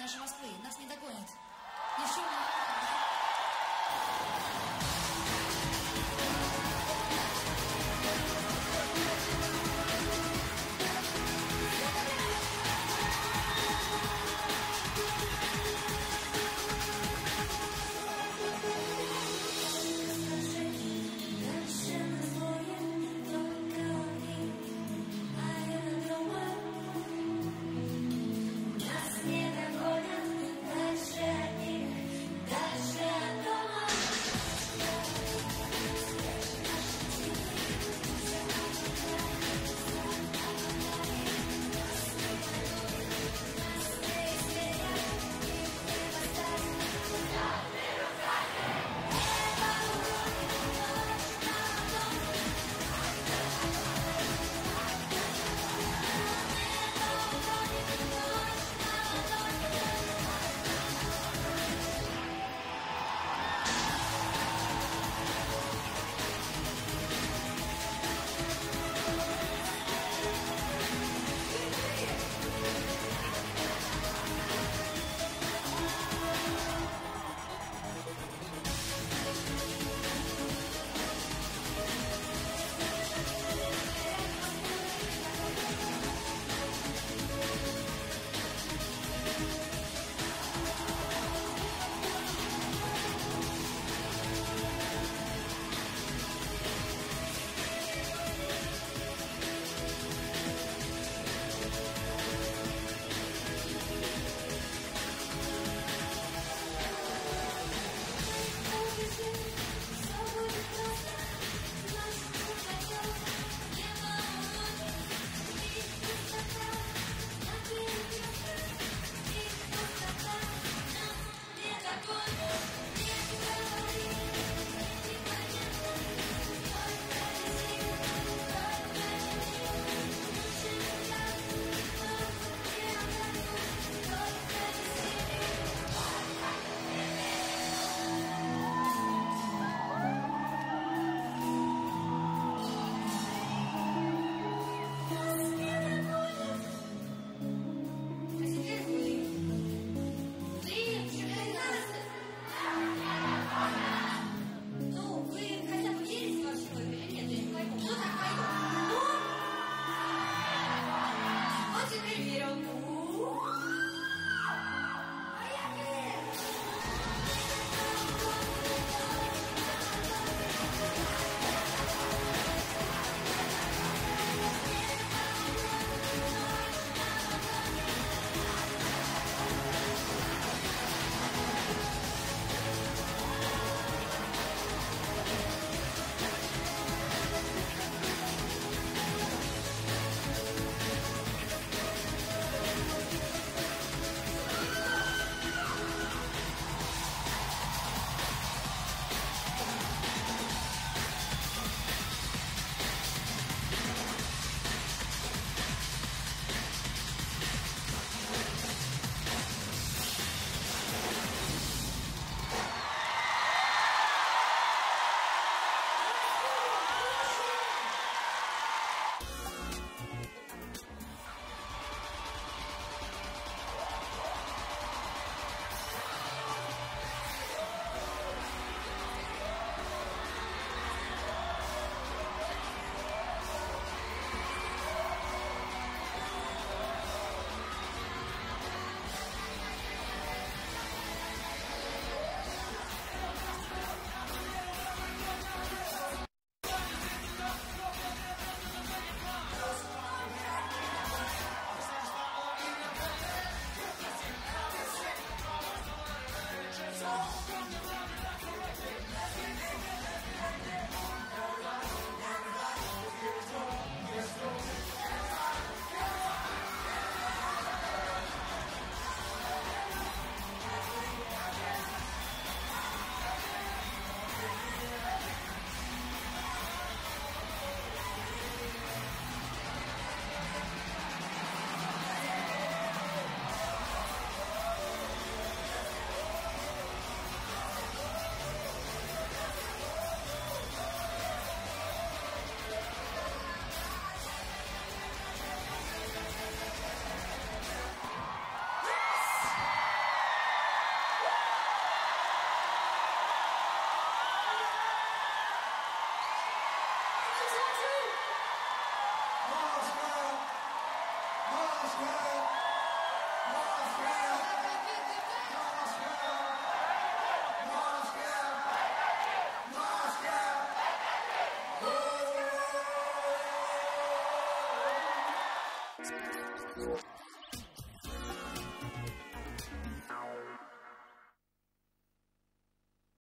наши Москвы. Нас не догонят. Ничего не... Дальше от дома.